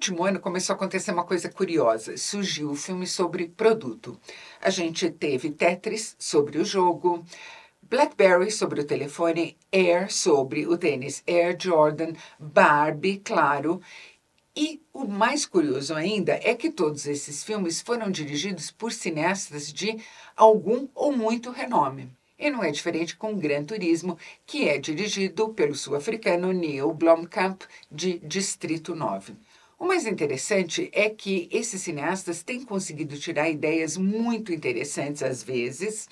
último ano começou a acontecer uma coisa curiosa. Surgiu o filme sobre produto. A gente teve Tetris sobre o jogo, Blackberry sobre o telefone, Air sobre o tênis, Air Jordan, Barbie, claro. E o mais curioso ainda é que todos esses filmes foram dirigidos por cineastas de algum ou muito renome. E não é diferente com Gran Turismo, que é dirigido pelo sul-africano Neil Blomkamp, de Distrito 9. O mais interessante é que esses cineastas têm conseguido tirar ideias muito interessantes, às vezes,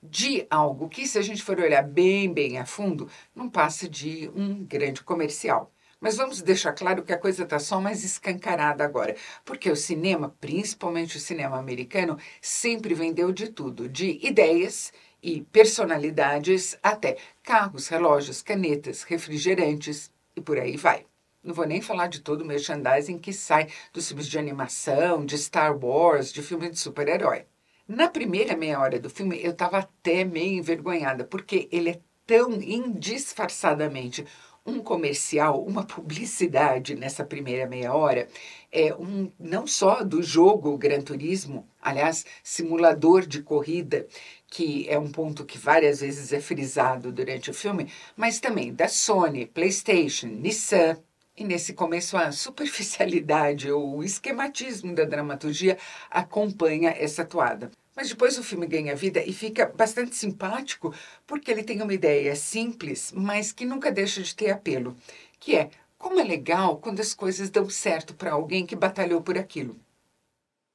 de algo que, se a gente for olhar bem a fundo, não passa de um grande comercial. Mas vamos deixar claro que a coisa está só mais escancarada agora, porque o cinema, principalmente o cinema americano, sempre vendeu de tudo, de ideias e personalidades até carros, relógios, canetas, refrigerantes e por aí vai. Não vou nem falar de todo o merchandising que sai dos filmes de animação, de Star Wars, de filme de super-herói. Na primeira meia hora do filme eu estava até meio envergonhada, porque ele é tão indisfarçadamente um comercial, uma publicidade nessa primeira meia hora, não só do jogo Gran Turismo, aliás, simulador de corrida, que é um ponto que várias vezes é frisado durante o filme, mas também da Sony, PlayStation, Nissan. E nesse começo a superficialidade ou o esquematismo da dramaturgia acompanha essa toada. Mas depois o filme ganha vida e fica bastante simpático, porque ele tem uma ideia simples, mas que nunca deixa de ter apelo, que é como é legal quando as coisas dão certo para alguém que batalhou por aquilo.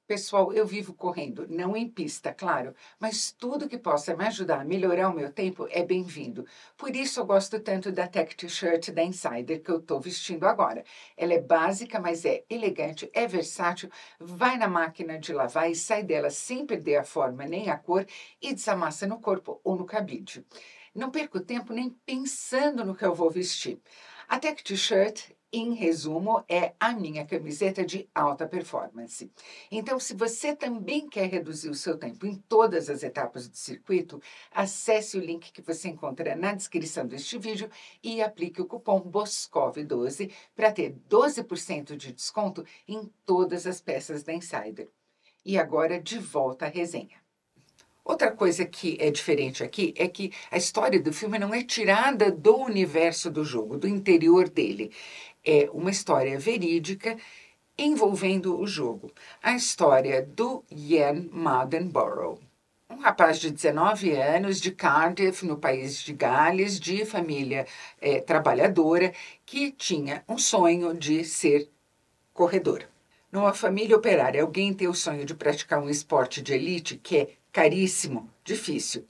Pessoal, eu vivo correndo, não em pista, claro, mas tudo que possa me ajudar a melhorar o meu tempo é bem-vindo. Por isso eu gosto tanto da Tech T-Shirt da Insider que eu estou vestindo agora. Ela é básica, mas é elegante, é versátil, vai na máquina de lavar e sai dela sem perder a forma nem a cor e desamassa no corpo ou no cabide. Não perco tempo nem pensando no que eu vou vestir. A Tech T-Shirt, em resumo, é a minha camiseta de alta performance. Então, se você também quer reduzir o seu tempo em todas as etapas do circuito, acesse o link que você encontra na descrição deste vídeo e aplique o cupom BOSCOV12 para ter 12% de desconto em todas as peças da Insider. E agora, de volta à resenha. Outra coisa que é diferente aqui é que a história do filme não é tirada do universo do jogo, do interior dele. É uma história verídica envolvendo o jogo. A história do Jann Mardenborough, um rapaz de 19 anos, de Cardiff, no país de Gales, de família trabalhadora, que tinha um sonho de ser corredor. Numa família operária, alguém tem o sonho de praticar um esporte de elite que é caríssimo, difícil.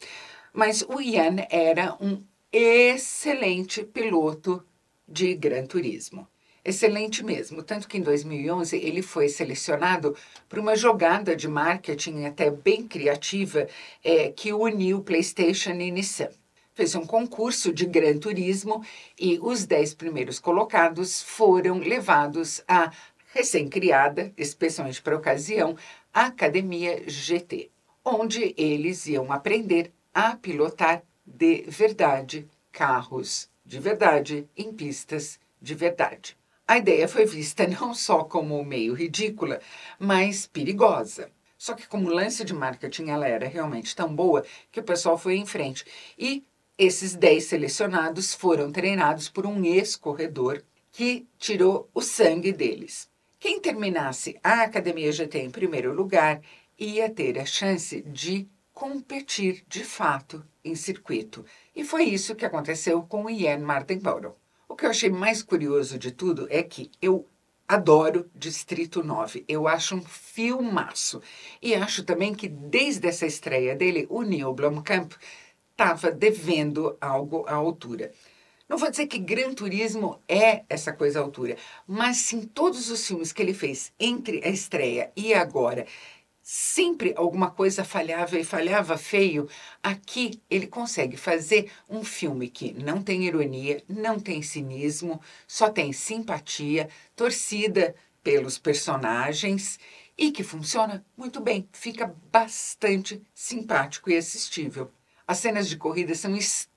Mas o Jann era um excelente piloto de Gran Turismo. Excelente mesmo, tanto que em 2011 ele foi selecionado para uma jogada de marketing até bem criativa que uniu PlayStation e Nissan. Fez um concurso de Gran Turismo e os 10 primeiros colocados foram levados à recém-criada, especialmente para a ocasião, Academia GT, onde eles iam aprender a pilotar de verdade carros de verdade, em pistas de verdade. A ideia foi vista não só como meio ridícula, mas perigosa. Só que como lance de marketing ela era realmente tão boa que o pessoal foi em frente. E esses 10 selecionados foram treinados por um ex-corredor que tirou o sangue deles. Quem terminasse a Academia GT em primeiro lugar ia ter a chance de competir de fato em circuito. E foi isso que aconteceu com o Ian Martin Bottle. O que eu achei mais curioso de tudo é que eu adoro Distrito 9. Eu acho um filmaço. E acho também que desde essa estreia dele, o Neil Blomkamp estava devendo algo à altura. Não vou dizer que Gran Turismo é essa coisa à altura, mas sim todos os filmes que ele fez entre a estreia e agora, sempre alguma coisa falhava e falhava feio. Aqui ele consegue fazer um filme que não tem ironia, não tem cinismo, só tem simpatia, torcida pelos personagens e que funciona muito bem. Fica bastante simpático e assistível. As cenas de corrida são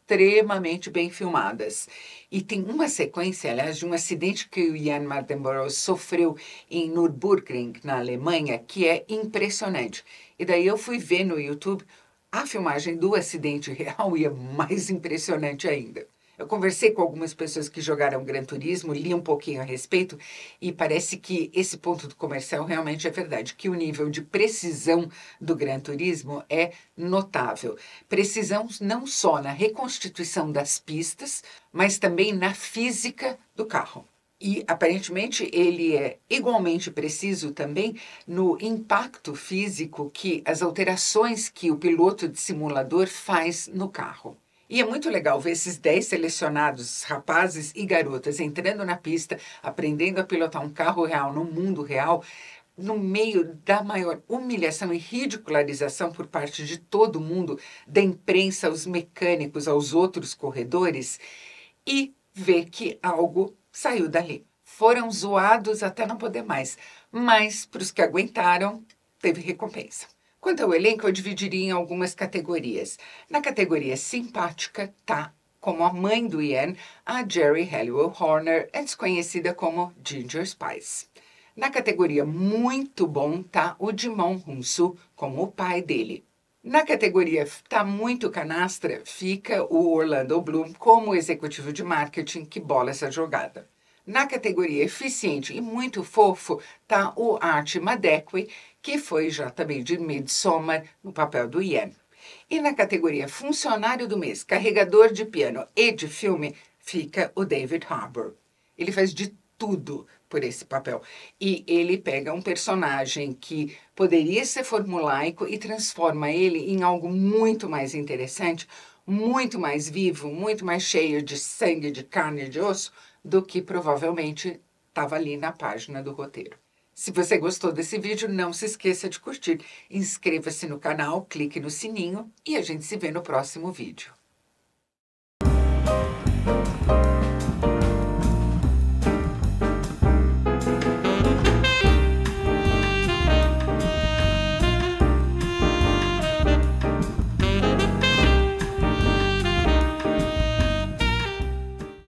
extremamente bem filmadas. E tem uma sequência, aliás, de um acidente que o Jann Mardenborough sofreu em Nürburgring, na Alemanha, que é impressionante. E daí eu fui ver no YouTube a filmagem do acidente real e é mais impressionante ainda. Eu conversei com algumas pessoas que jogaram Gran Turismo, li um pouquinho a respeito, e parece que esse ponto do comercial realmente é verdade, que o nível de precisão do Gran Turismo é notável. Precisão não só na reconstituição das pistas, mas também na física do carro. E, aparentemente, ele é igualmente preciso também no impacto físico que as alterações que o piloto de simulador faz no carro. E é muito legal ver esses 10 selecionados, rapazes e garotas, entrando na pista, aprendendo a pilotar um carro real no mundo real, no meio da maior humilhação e ridicularização por parte de todo mundo, da imprensa, aos mecânicos, aos outros corredores, e ver que algo saiu dali. Foram zoados até não poder mais, mas para os que aguentaram, teve recompensa. Quanto ao elenco, eu dividiria em algumas categorias. Na categoria simpática, tá como a mãe do Ian, a Geri Halliwell Horner, antes conhecida como Ginger Spice. Na categoria muito bom, tá o Djimon Hounsou, como o pai dele. Na categoria tá muito canastra, fica o Orlando Bloom como executivo de marketing que bola essa jogada. Na categoria eficiente e muito fofo, tá o Archie Madekwe, que foi já também de Midsommar, no papel do Ian. E na categoria funcionário do mês, carregador de piano e de filme, fica o David Harbour. Ele faz de tudo por esse papel. E ele pega um personagem que poderia ser formulaico e transforma ele em algo muito mais interessante, muito mais vivo, muito mais cheio de sangue, de carne e de osso, do que provavelmente estava ali na página do roteiro. Se você gostou desse vídeo, não se esqueça de curtir, inscreva-se no canal, clique no sininho e a gente se vê no próximo vídeo.